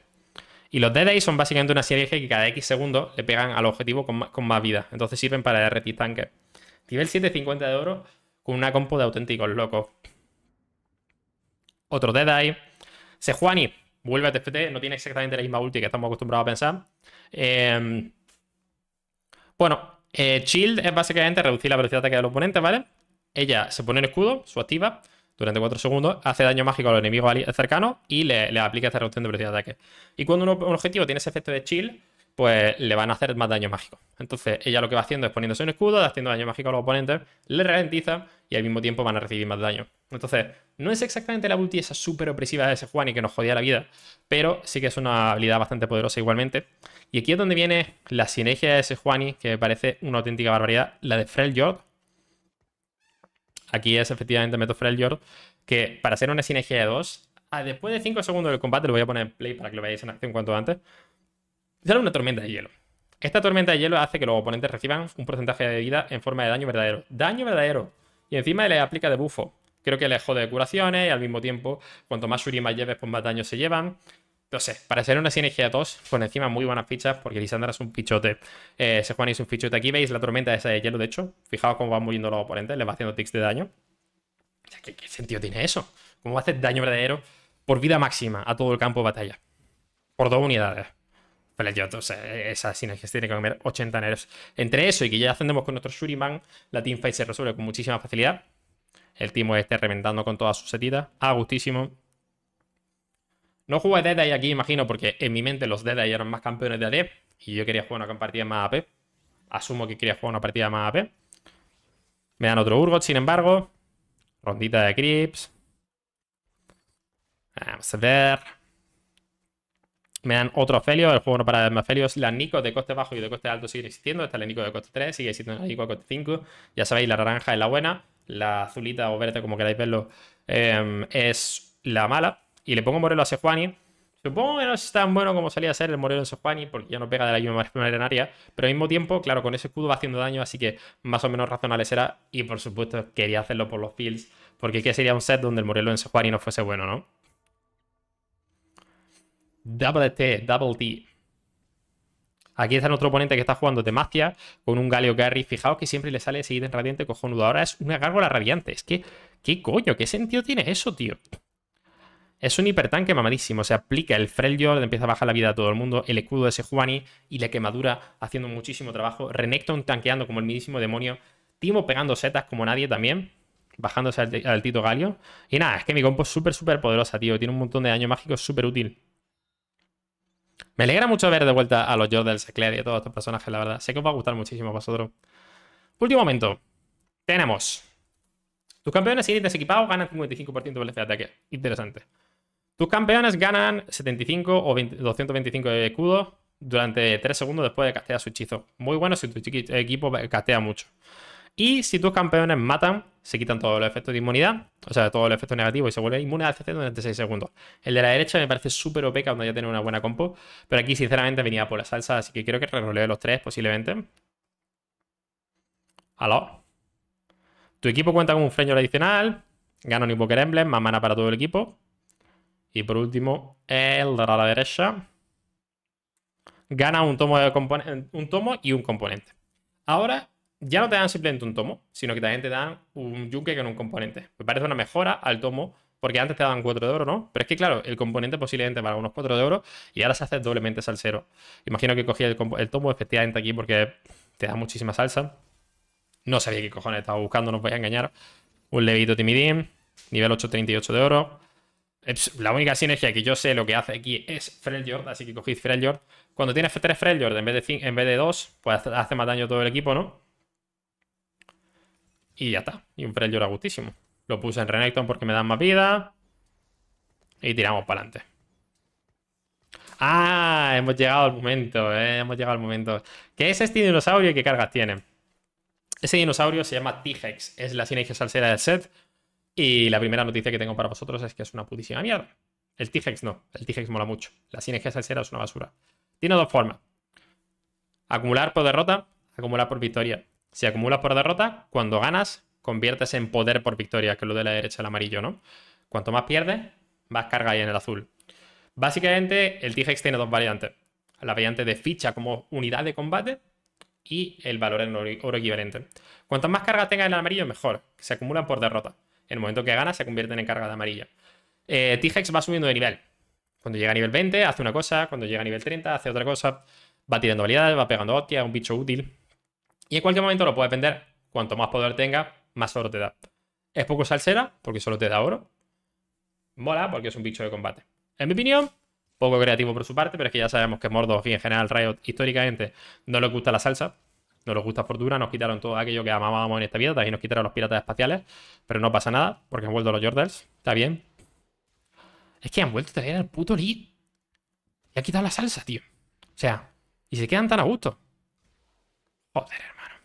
Y los Dead Eye son básicamente una serie que cada X segundos le pegan al objetivo con más vida. Entonces sirven para derretir tanques. Nivel 750 de oro con una compo de auténticos locos. Otro Dead Eye. Sejuani. Vuelve a TFT, no tiene exactamente la misma ulti que estamos acostumbrados a pensar. Shield es básicamente reducir la velocidad de ataque del oponente, ¿vale? Ella se pone en escudo, su activa, durante 4 segundos, hace daño mágico a los enemigos cercanos y le aplica esta reducción de velocidad de ataque. Y cuando un objetivo tiene ese efecto de Shield, pues le van a hacer más daño mágico. Entonces ella lo que va haciendo es poniéndose en escudo, haciendo daño mágico a los oponentes, le ralentiza y al mismo tiempo van a recibir más daño. Entonces, no es exactamente la ulti esa súper opresiva de ese Sejuani que nos jodía la vida, pero sí que es una habilidad bastante poderosa igualmente. Y aquí es donde viene la sinergia de ese Sejuani, que me parece una auténtica barbaridad, la de Freljord. Aquí es efectivamente meto Freljord, que para hacer una sinergia de 2, después de 5 segundos del combate, lo voy a poner en play para que lo veáis en acción cuanto antes, sale una tormenta de hielo. Esta tormenta de hielo hace que los oponentes reciban un porcentaje de vida en forma de daño verdadero. ¡Daño verdadero! Y encima le aplica debuffo. Creo que le jode curaciones y al mismo tiempo, cuanto más Shurima lleves, pues más daño se llevan. Entonces, para ser una sinergia de 2, con encima muy buenas fichas, porque Lissandra es un pichote. Sejuani es un pichote. Aquí veis la tormenta esa de hielo, de hecho. Fijaos cómo van muriendo los oponentes, les va haciendo tics de daño. O sea, ¿qué sentido tiene eso? ¿Cómo va a hacer daño verdadero por vida máxima a todo el campo de batalla? Por 2 unidades. O sea, esas sinergias tienen que comer 80 nerfs. Entre eso y que ya ascendemos con nuestro Shuriman, la teamfight se resuelve con muchísima facilidad. El Teemo este reventando con todas sus setitas. A gustísimo. No jugué Dead Eye aquí, imagino, porque en mi mente los Dead Eye eran más campeones de AD y yo quería jugar una partida más AP. Asumo que quería jugar una partida más AP. Me dan otro Urgot, sin embargo. Rondita de creeps. Vamos a ver. Me dan otro Aphelios, el juego no para de darme Aphelios. Las Nikos de coste bajo y de coste alto siguen existiendo. Esta es la Nico de coste 3, sigue existiendo la Nico de coste 5. Ya sabéis, la naranja es la buena. La azulita o verde, como queráis verlo, es la mala. Y le pongo Morelo a Sejuani. Supongo que no es tan bueno como solía ser el Morelo en Sejuani, porque ya no pega de la misma manera. Pero al mismo tiempo, claro, con ese escudo va haciendo daño, así que más o menos razonable será. Y por supuesto quería hacerlo por los fields, porque que sería un set donde el Morelo en Sejuani no fuese bueno, ¿no? Double T. Aquí está nuestro oponente que está jugando Demacia con un Galio Carry. Fijaos que siempre le sale ese ítem radiante cojonudo. Ahora es una gárgola radiante. Es que, ¿qué coño? ¿Qué sentido tiene eso, tío? Es un hipertanque mamadísimo. Se aplica el Freljord, empieza a bajar la vida a todo el mundo, el escudo de Sejuani y la quemadura haciendo muchísimo trabajo. Renekton tanqueando como el mismísimo demonio. Teemo pegando setas como nadie también, bajándose al Tito Galio. Y nada, es que mi compo es súper poderosa, tío. Tiene un montón de daño mágico, súper útil. Me alegra mucho ver de vuelta a los Jordels, a Claire y a todos estos personajes, la verdad. Sé que os va a gustar muchísimo a vosotros. Último momento. Tenemos. Tus campeones y ítems equipados ganan 55% de de ataque. Interesante. Tus campeones ganan 75 o 225 de escudo durante 3 segundos después de castear su hechizo. Muy bueno si tu equipo castea mucho. Y si tus campeones matan, se quitan todos los efectos de inmunidad, o sea, todos los efectos negativos, y se vuelve inmune al CC durante 6 segundos. El de la derecha me parece súper OP, cuando ya tiene una buena compo, pero aquí sinceramente venía por la salsa, así que quiero que rerolee los 3 posiblemente. ¿Aló? Tu equipo cuenta con un Freljord adicional, gana un Invoker Emblem, más mana para todo el equipo. Y por último, el de la derecha gana un tomo, un tomo y un componente. Ahora ya no te dan simplemente un tomo, sino que también te dan un yunque con un componente. Me parece una mejora al tomo, porque antes te daban 4 de oro, ¿no? Pero es que, claro, el componente posiblemente valga unos 4 de oro y ahora se hace doblemente salsero. Imagino que cogí el tomo efectivamente aquí porque te da muchísima salsa. No sabía qué cojones estaba buscando, no os voy a engañar. Un levito timidín, nivel 8, 38 de oro. La única sinergia que yo sé lo que hace aquí es Freljord, así que cogid Freljord. Cuando tienes 3 Freljord en vez de 2, pues hace más daño todo el equipo, ¿no? Y ya está. Y un Freljord a gustísimo. Lo puse en Renekton porque me dan más vida. Y tiramos para adelante. ¡Ah! Hemos llegado al momento, Hemos llegado al momento. ¿Qué es este dinosaurio y qué cargas tiene? Ese dinosaurio se llama T-Hex. Es la sinergia salsera del set. Y la primera noticia que tengo para vosotros es que es una putísima mierda. El T-Hex no. El T-Hex mola mucho. La sinergia salsera es una basura. Tiene 2 formas. Acumular por derrota, acumular por victoria. Si acumulas por derrota, cuando ganas, conviertes en poder por victoria, que es lo de la derecha, el amarillo, ¿no? Cuanto más pierdes, más carga hay en el azul. Básicamente, el T-Hex tiene 2 variantes. La variante de ficha como unidad de combate y el valor en oro equivalente. Cuanto más carga tenga en el amarillo, mejor. Se acumulan por derrota. En el momento que ganas, se convierten en carga de amarilla. T-Hex va subiendo de nivel. Cuando llega a nivel 20, hace una cosa. Cuando llega a nivel 30, hace otra cosa. Va tirando habilidades, va pegando hostias, es un bicho útil. Y en cualquier momento lo puedes vender. Cuanto más poder tenga, más oro te da. Es poco salsera, porque solo te da oro. Mola, porque es un bicho de combate. En mi opinión, poco creativo por su parte, pero es que ya sabemos que Mordor y en general Riot históricamente no les gusta la salsa. No les gusta Fortuna, nos quitaron todo aquello que amábamos en esta vida. También nos quitaron los piratas espaciales. Pero no pasa nada, porque han vuelto los Jordels. Está bien. Es que han vuelto a traer al puto lead. Y han quitado la salsa, tío. O sea, y se quedan tan a gusto. Joder, hermano.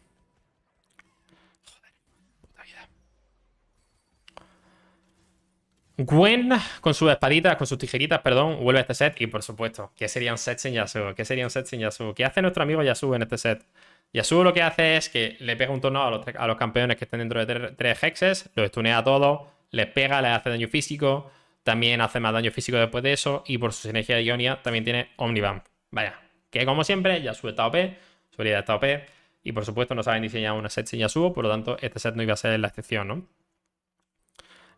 Gwen, con sus espaditas, con sus tijeritas, perdón, vuelve a este set. Y por supuesto, ¿qué sería un set sin Yasuo? ¿Qué sería un set sin Yasuo? ¿Qué hace nuestro amigo Yasuo en este set? Yasuo lo que hace es que le pega un turno a los campeones que estén dentro de 3 hexes, los stunea a todos, les pega, les hace daño físico, también hace más daño físico después de eso. Y por su sinergia de Ionia también tiene Omnibam. Vaya, que como siempre, Yasuo está OP, su habilidad está OP. Y por supuesto no saben diseñar una set sin Yasuo, por lo tanto este set no iba a ser la excepción, ¿no?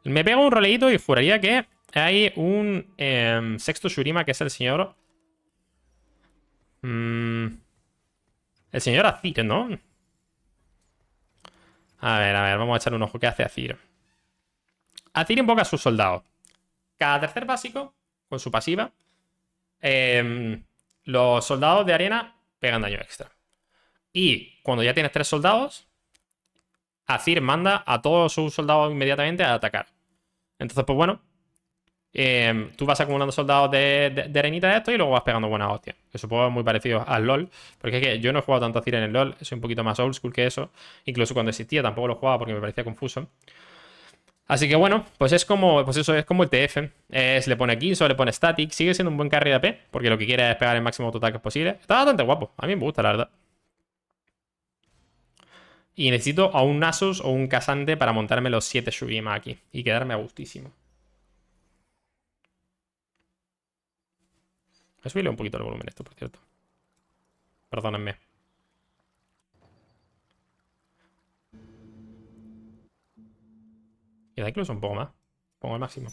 Me pego un roleíto y juraría que hay un sexto Shurima, que es el señor... el señor Azir, ¿no? A ver, vamos a echar un ojo. ¿Qué hace Azir? Azir invoca a sus soldados. Cada tercer básico, con su pasiva, los soldados de arena pegan daño extra. Y cuando ya tienes 3 soldados... Azir manda a todos sus soldados inmediatamente a atacar. Entonces, pues bueno, tú vas acumulando soldados de arenita de esto y luego vas pegando buenas hostias. Que supongo es muy parecido al LoL, porque es que yo no he jugado tanto Azir en el LoL, soy un poquito más old school que eso. Incluso cuando existía tampoco lo jugaba porque me parecía confuso. Así que bueno, pues es como, pues eso es como el TF. Le pone 15 o le pone static, sigue siendo un buen carry de AP, porque lo que quiere es pegar el máximo total que es posible. Está bastante guapo, a mí me gusta la verdad. Y necesito a un Nasus o un K'Sante para montarme los 7 Shurima aquí. Y quedarme a gustísimo. Voy a subirle un poquito el volumen a esto, por cierto. Perdónenme. Queda incluso un poco más. Pongo el máximo.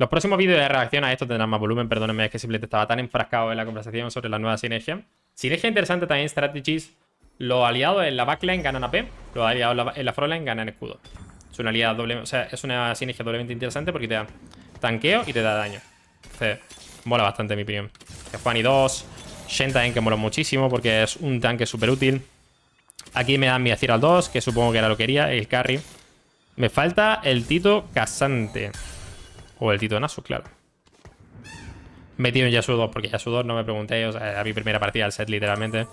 Los próximos vídeos de reacción a esto tendrán más volumen. Perdónenme, es que simplemente estaba tan enfrascado en la conversación sobre la nueva sinergia. Sinergia interesante también, strategies. Los aliados en la backline ganan AP. Los aliados en la frontline ganan escudo. Es una aliada doble, o sea, es una sinergia doblemente interesante porque te da tanqueo y te da daño. Entonces, mola bastante, en mi opinión. Sejuani 2. Shen también, que mola muchísimo porque es un tanque súper útil. Aquí me dan mi Azir al 2, que supongo que era lo que quería, el carry. Me falta el Tito K'Sante. O el Tito Nasus, claro. Metido en Yasuo 2, porque Yasuo 2 no me preguntéis, o sea, a mi primera partida del set, literalmente.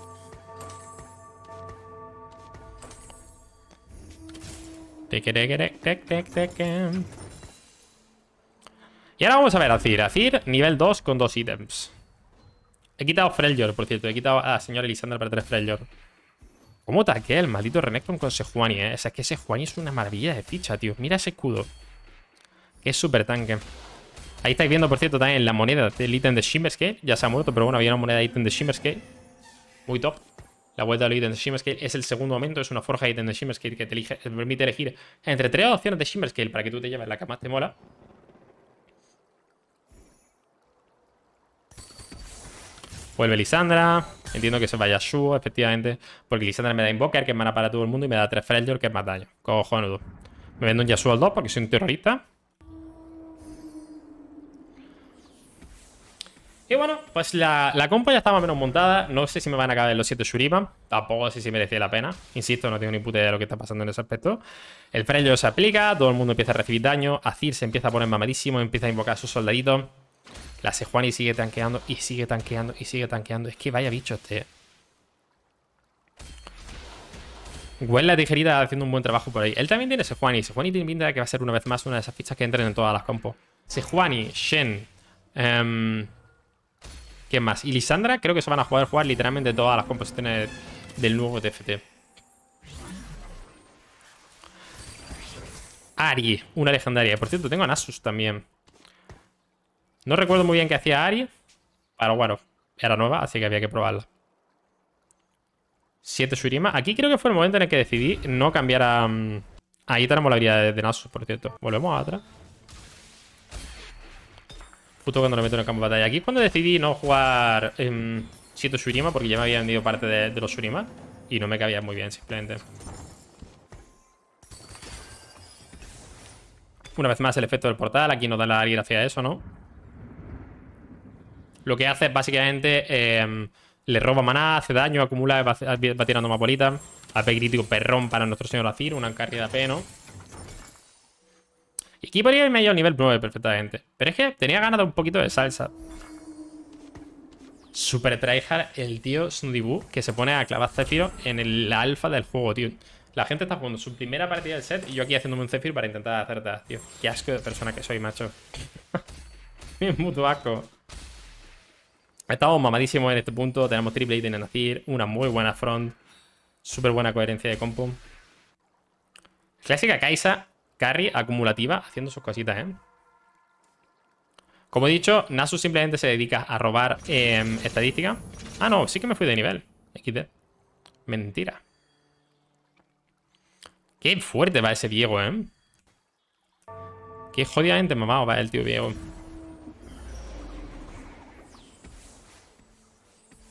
Y ahora vamos a ver a Azir. Azir, nivel 2 con 2 ítems. He quitado Freljord, por cierto. He quitado a la señora Lissandra para 3 Freljord. ¿Cómo taquea el maldito Renekton con Sejuani, eh? O sea, es que Sejuani es una maravilla de ficha, tío. Mira ese escudo. Que es súper tanque. Ahí estáis viendo, por cierto, también la moneda del ítem de Shimmerscale. Ya se ha muerto, pero bueno, había una moneda de ítem de Shimmerscale. Muy top. La vuelta de los ítems de Shimmerscale es el segundo aumento. Es una forja de ítem de Shimmerscale que te permite elegir entre 3 opciones de Shimmerscale para que tú te lleves la que más te mola. Vuelve Lissandra. Entiendo que se vaya Yasuo, efectivamente. Porque Lissandra me da Invoker, que es mana para todo el mundo. Y me da 3 Freljord, que es más daño. Cojonudo. Me vendo un Yasuo al 2 porque soy un terrorista. Y bueno, pues la compa ya está más o menos montada. No sé si me van a caber los 7 Shurima. Tampoco sé si merecía la pena. Insisto, no tengo ni puta idea de lo que está pasando en ese aspecto. El Freljord se aplica. Todo el mundo empieza a recibir daño. Azir se empieza a poner mamadísimo. Empieza a invocar a sus soldaditos. La Sejuani sigue tanqueando y sigue tanqueando y sigue tanqueando. Es que vaya bicho este. Gwen la tijerita haciendo un buen trabajo por ahí. Él también tiene Sejuani. Sejuani tiene pinta de que va a ser una vez más una de esas fichas que entren en todas las compos. Sejuani, Shen. ¿Quién más? Y Lissandra creo que se van a poder jugar literalmente todas las composiciones del nuevo TFT. Ari, una legendaria. Por cierto, tengo a Nasus también. No recuerdo muy bien qué hacía Ari, pero bueno, era nueva, así que había que probarla. 7 Shurima. Aquí creo que fue el momento en el que decidí no cambiar a... Ahí tenemos la habilidad de Nasus, por cierto. Volvemos atrás. Justo cuando lo meto en el campo de batalla. Aquí es cuando decidí no jugar 7 Shurima, porque ya me había vendido parte de los Shurima. Y no me cabía muy bien, simplemente. Una vez más el efecto del portal. Aquí nos da la Ari gracias a eso, ¿no? Lo que hace es básicamente le roba maná, hace daño, acumula, va tirando más bolitas. AP crítico perrón para nuestro señor Azir, una carga de AP, ¿no? Y aquí podría irme yo al nivel 9 perfectamente. Pero es que tenía ganas de un poquito de salsa. Super tryhard el tío Snoodibu, que se pone a clavar Zephyro en la alfa del juego, tío. La gente está jugando su primera partida del set y yo aquí haciéndome un Zephyro para intentar acertar, tío. Qué asco de persona que soy, macho. Es mucho asco. Estamos mamadísimos en este punto. Tenemos triple ítem en Azir. Una muy buena front. Súper buena coherencia de compo. Clásica Kaisa. Carry acumulativa. Haciendo sus cositas, ¿eh? Como he dicho, Nasus simplemente se dedica a robar estadística. Ah, no. Sí que me fui de nivel. XD. Mentira. Qué fuerte va ese Viego, ¿eh? Qué jodidamente mamado va el tío Viego.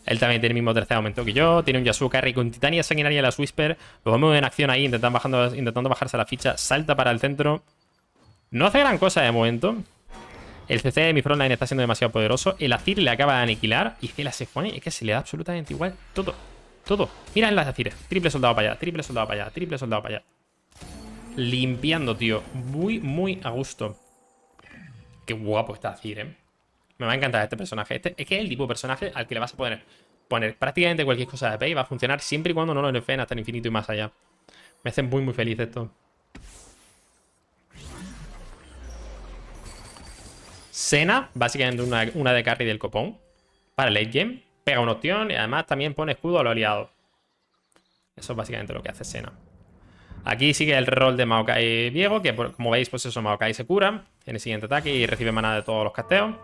Él también tiene el mismo tercer aumento que yo. Tiene un Yasuo carry con Titania Sanguinaria y las Whisper. Lo vemos en acción ahí, intentando bajarse la ficha. Salta para el centro. No hace gran cosa de momento. El CC de mi frontline está siendo demasiado poderoso. El Azir le acaba de aniquilar. Y la Sejuani es que se le da absolutamente igual todo. Todo. Mira en las Azires. Triple soldado para allá, triple soldado para allá, triple soldado para allá. Limpiando, tío. Muy, muy a gusto. Qué guapo está Azir, eh. Me va a encantar este personaje. Este es que es el tipo de personaje al que le vas a poner prácticamente cualquier cosa de AP y va a funcionar siempre y cuando no lo nerfeen hasta el infinito y más allá. Me hacen muy, muy feliz esto. 'Senna, básicamente una de carry del copón. Para late game. Pega una opción y además también pone escudo a los aliados. Eso es básicamente lo que hace 'Senna. Aquí sigue el rol de Maokai Viego, que como veis, pues eso, Maokai se cura en el siguiente ataque y recibe maná de todos los casteos.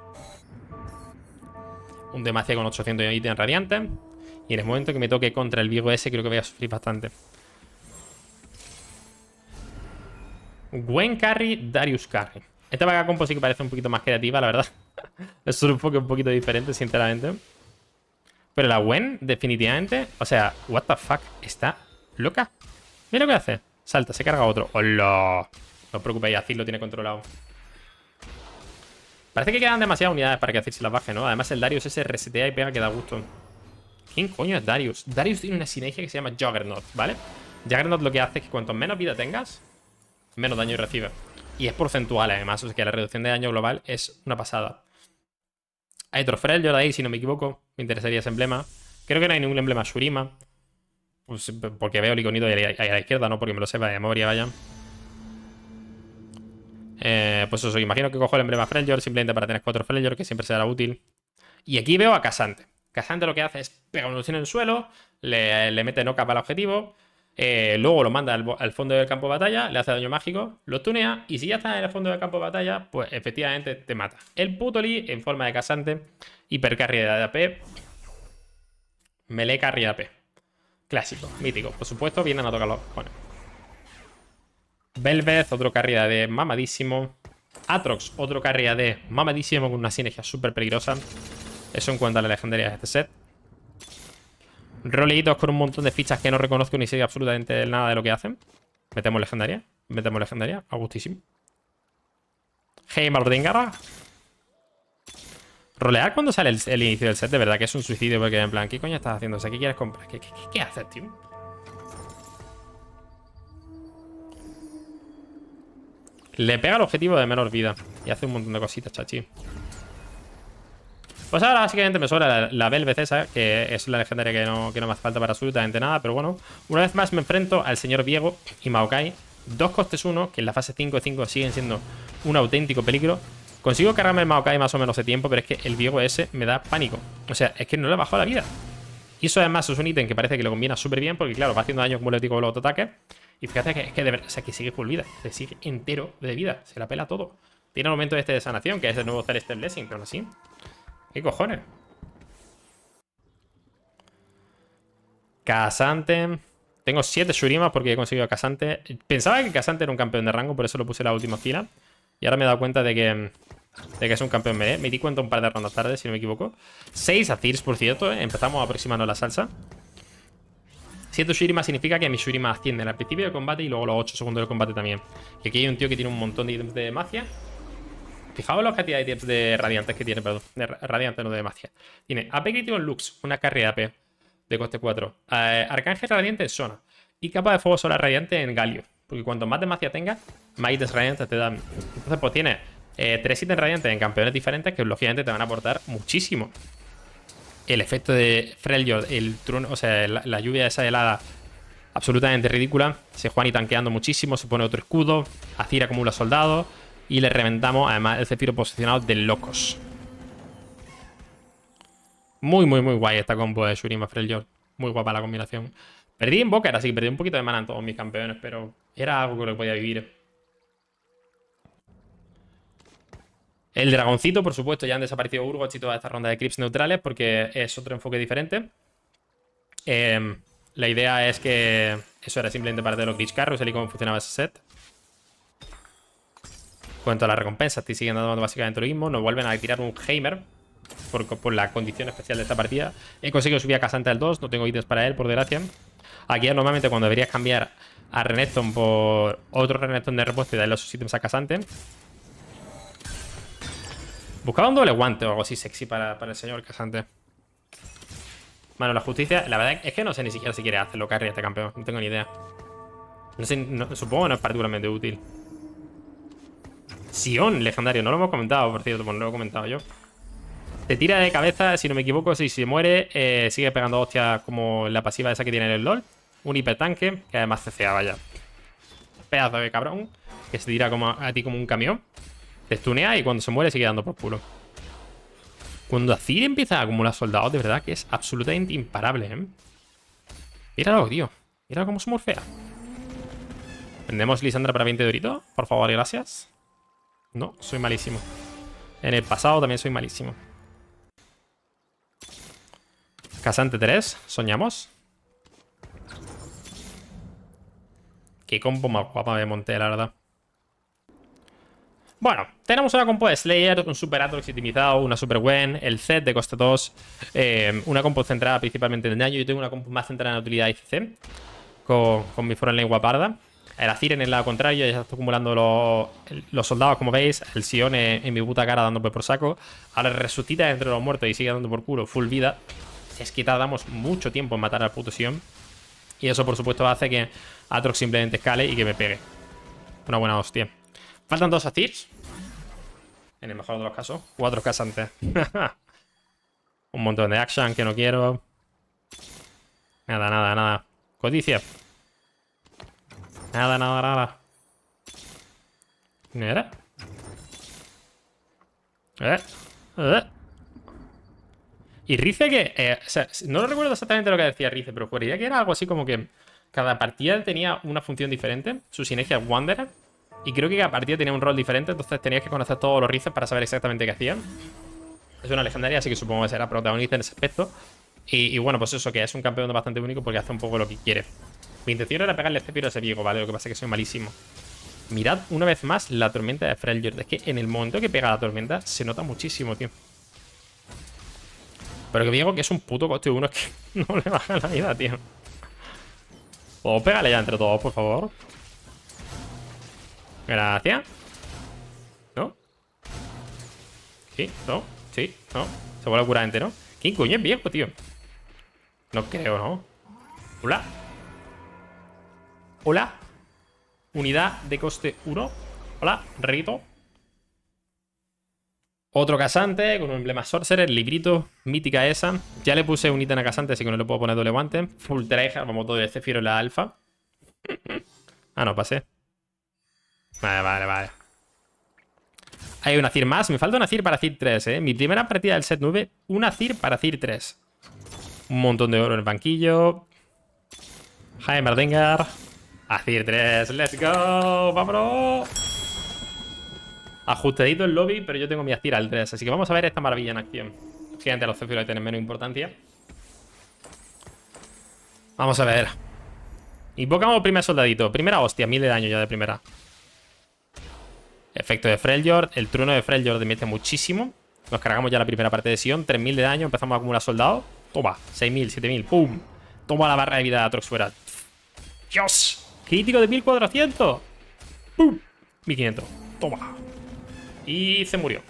Un Demacia con 800 ítems radiantes. Y en el momento que me toque contra el Viego ese, creo que voy a sufrir bastante. Gwen carry, Darius carry. Esta vaga compo sí que parece un poquito más creativa, la verdad. Es un poco diferente, sinceramente. Pero la Gwen, definitivamente... O sea, what the fuck, está loca. Mira lo que hace. Salta, se carga otro. ¡Hola! No os preocupéis, Azir lo tiene controlado. Parece que quedan demasiadas unidades para que Azir se las baje, ¿no? Además el Darius ese resetea y pega que da gusto. ¿Quién coño es Darius? Darius tiene una sinergia que se llama Juggernaut, ¿vale? Juggernaut lo que hace es que cuanto menos vida tengas, menos daño recibe. Y es porcentual, además. O sea que la reducción de daño global es una pasada. Hay otro Freljord ahí, si no me equivoco. Me interesaría ese emblema. Creo que no hay ningún emblema Shurima. Pues porque veo el iconito ahí a la izquierda, no porque me lo sepa de memoria, vaya. Pues eso, imagino que cojo el emblema Freljord simplemente para tener 4 Freljord, que siempre será útil. Y aquí veo a K'Sante. K'Sante lo que hace es pega un lucino en el suelo, le mete knock up al objetivo, luego lo manda al fondo del campo de batalla, le hace daño mágico, lo tunea, y si ya está en el fondo del campo de batalla, pues efectivamente te mata. El puto Lee en forma de K'Sante, hipercarry de AP, melee carry de AP. Clásico, mítico, por supuesto, vienen a tocar los cojones. Velvet, otro carry de mamadísimo. Aatrox, otro carry de mamadísimo con una sinergia súper peligrosa. Eso en cuanto a las legendarias de este set. Roleitos con un montón de fichas que no reconozco ni sé absolutamente nada de lo que hacen. Metemos legendaria, a gustísimo. Heimerdinger. Rolear cuando sale el inicio del set, de verdad que es un suicidio, porque en plan, ¿qué coño estás haciendo? O sea, ¿qué quieres comprar? ¿Qué haces, tío? Le pega el objetivo de menor vida y hace un montón de cositas, chachi. Pues ahora básicamente me sobra la Velvet esa, que es la legendaria que no me hace falta para absolutamente nada. Pero bueno, una vez más me enfrento al señor Viego y Maokai. 2 costes 1, que en la fase 5 y 5 siguen siendo un auténtico peligro. Consigo cargarme el Maokai más o menos de tiempo, pero es que el Viego ese me da pánico. O sea, es que no le bajo la vida. Y eso además es un ítem que parece que le combina súper bien, porque claro, va haciendo daño acumulativo con los autoataques. Y fíjate que es que de verdad, o sea, que sigue full vida, se sigue entero de vida, se la pela todo. Tiene el momento este de sanación, que es el nuevo Celestial Blessing, pero aún así. ¿Qué cojones? K'Sante. Tengo 7 Shurimas porque he conseguido a K'Sante. Pensaba que K'Sante era un campeón de rango, por eso lo puse en la última fila. Y ahora me he dado cuenta de que es un campeón melee. Me di cuenta un par de rondas tarde, si no me equivoco. 6 Azirs, por cierto, empezamos a aproximarnos la salsa. 7 Shurima significa que mis Shurima ascienden al principio del combate y luego los 8 segundos del combate también. Y aquí hay un tío que tiene un montón de ítems de Demacia. Fijaos la cantidad de ítems de radiantes que tiene, perdón. De radiantes, no de Demacia. Tiene AP crítico en Lux, una carry de AP de coste 4. Arcángel radiante en Zona. Y capa de fuego solar radiante en Galio. Porque cuanto más Demacia tengas, más ítems radiantes te dan. Entonces pues tienes 3 ítems radiantes en campeones diferentes que lógicamente te van a aportar muchísimo. El efecto de Freljord, el trueno, o sea, la lluvia esa helada, absolutamente ridícula. Sejuani tanqueando muchísimo, se pone otro escudo. Azir acumula soldados. Y le reventamos, además, el cefiro posicionado de locos. Muy, muy, muy guay esta combo de Shurima Freljord. Muy guapa la combinación. Perdí Invokers, así que perdí un poquito de mana en todos mis campeones, pero era algo con lo que podía vivir. El dragoncito, por supuesto, ya han desaparecido Urgots y toda esta ronda de creeps neutrales porque es otro enfoque diferente. La idea es que eso era simplemente parte de los glitch carros y cómo funcionaba ese set. Cuanto a las recompensas, te siguen dando básicamente lo mismo. Nos vuelven a tirar un Heimer por la condición especial de esta partida. He conseguido subir a K'Sante al 2, no tengo ítems para él, por desgracia. Aquí normalmente cuando deberías cambiar a Renekton por otro Renekton de repuesto y darle los ítems a K'Sante. Buscaba un doble guante o algo así sexy para el señor K'Sante. Bueno, la justicia, la verdad es que no sé ni siquiera si quiere hacerlo carry este campeón. No tengo ni idea. No sé, supongo que no es particularmente útil. Sion, legendario. No lo hemos comentado, por cierto. Pues no lo he comentado yo. Te tira de cabeza, si no me equivoco. Si se muere, sigue pegando hostias como la pasiva esa que tiene en el LoL. Un hipertanque, que además CCA, vaya. Pedazo de cabrón. Que se tira como a ti como un camión. Te stunea y cuando se muere sigue dando por culo. Cuando Azir empieza a acumular soldados, de verdad que es absolutamente imparable, ¿eh? Míralo, tío. Míralo cómo se morfea. ¿Vendemos Lissandra para 20 doritos? Por favor, gracias. No, soy malísimo. En el pasado también soy malísimo. K'Sante 3, soñamos. Qué combo más guapa me monté, la verdad. Bueno, tenemos una compo de Slayer, un super Aatrox optimizado, una super Gwen, el Zed de coste 2, una compo centrada principalmente en el daño. Yo tengo una compo más centrada en utilidad ICC con mi frontline guaparda. El Azir en el lado contrario, ya está acumulando los soldados, como veis. El Sion en mi puta cara dando por saco. Ahora resucita entre los muertos y sigue dando por culo, full vida. Es que tardamos mucho tiempo en matar al puto Sion. Y eso, por supuesto, hace que Aatrox simplemente escale y que me pegue. Una buena hostia. Faltan 2 Azirs. En el mejor de los casos. 4 K'Sante. Un montón de action que no quiero. Nada. Codicia. Nada. Mira. Y Rize que... o sea, no recuerdo exactamente lo que decía Rize, pero juraría que era algo así como que cada partida tenía una función diferente. Su sinergia es Wanderer. Y creo que cada partida tenía un rol diferente. Entonces tenías que conocer todos los Rizes para saber exactamente qué hacían. Es una legendaria, así que supongo que será protagonista en ese aspecto. Y bueno, pues eso, que es un campeón bastante único porque hace un poco lo que quiere. Mi intención era pegarle este piro a ese Viego, ¿vale? Lo que pasa es que soy malísimo. Mirad una vez más la tormenta de Freljord. Es que en el momento que pega la tormenta se nota muchísimo, tío. Pero que Viego, que es un puto coste 1, es que no le baja la vida, tío. O pégale ya entre todos, por favor. Gracias. ¿No? Sí, no. Sí, no. Se vuelve a curar entero. ¿Quién coño es Viego, tío? No creo, ¿no? Hola. Hola. Unidad de coste 1. Hola, Rito. Otro K'Sante con un emblema Sorcerer, librito, mítica esa. Ya le puse un ítem a K'Sante, así que no le puedo poner doble guante. Full tryhard, vamos todo de Cefiro en la alfa. Ah, no, pasé. Vale. Hay un Azir más. Me falta un Azir para Azir 3, ¿eh? Mi primera partida del set 9, un Azir para Azir 3. Un montón de oro en el banquillo. Heimerdinger. Azir 3, let's go. ¡Vámonos! Ajustadito el lobby, pero yo tengo mi Azir al 3. Así que vamos a ver esta maravilla en acción. Obviamente los Céfiros tienen menos importancia. Vamos a ver. Invocamos el primer soldadito. Primera hostia, 1000 de daño ya de primera. Efecto de Freljord. El trueno de Freljord me mete muchísimo. Nos cargamos ya la primera parte de Sion. 3000 de daño, empezamos a acumular soldados. Toma, 6000, 7000, pum. Toma la barra de vida de Aatrox fuera. ¡Dios! Crítico de 1400. Pum, 1500. Toma. Y se murió.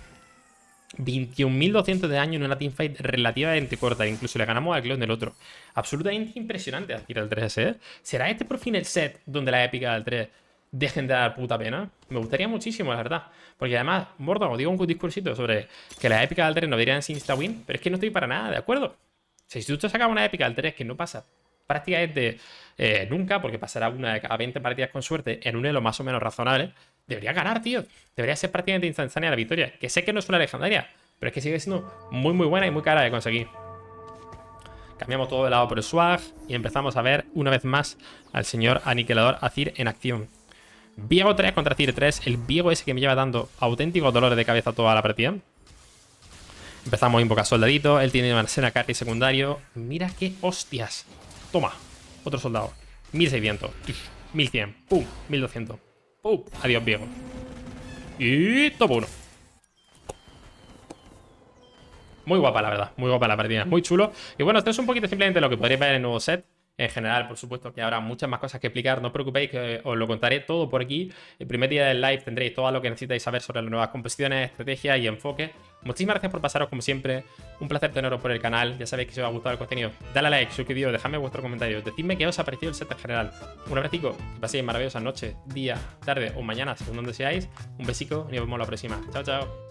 21.200 de daño en una teamfight relativamente corta. Incluso le ganamos al clon del otro. Absolutamente impresionante Azir al 3, ¿eh? ¿Será este por fin el set donde la épica del 3 dejen de dar puta pena? Me gustaría muchísimo, la verdad. Porque además, Mordo, digo un discursito sobre que la épica del 3 no deberían ser insta-win. Pero es que no estoy para nada de acuerdo. Si tú te sacas una épica del 3, que no pasa prácticamente nunca, porque pasará una de cada 20 partidas con suerte en un elo más o menos razonable. Debería ganar, tío. Debería ser prácticamente instantánea la victoria. Que sé que no es una legendaria, pero es que sigue siendo muy buena y muy cara de conseguir. Cambiamos todo de lado por el swag y empezamos a ver una vez más al señor aniquilador Azir en acción. Viego 3 contra Azir 3. El Viego ese que me lleva dando auténticos dolores de cabeza toda la partida. Empezamos a invocar soldadito. Él tiene una escena carry secundario. Mira qué hostias. Toma. Otro soldado. 1600. 1100. Pum. 1200. Adiós, Viego. Y top 1. Muy guapa, la verdad. Muy guapa la partida. Muy chulo. Y bueno, esto es un poquito simplemente lo que podréis ver en el nuevo set. En general, por supuesto, que habrá muchas más cosas que explicar. No os preocupéis, que os lo contaré todo por aquí. El primer día del live tendréis todo lo que necesitáis saber sobre las nuevas composiciones, estrategias y enfoques. Muchísimas gracias por pasaros, como siempre. Un placer teneros por el canal. Ya sabéis que si os ha gustado el contenido, dale a like, suscribiros, dejadme vuestros comentarios. Decidme qué os ha parecido el set en general. Un abrazo, que paséis maravillosas noches, día, tarde o mañana, según donde seáis. Un besico y nos vemos la próxima. Chao, chao.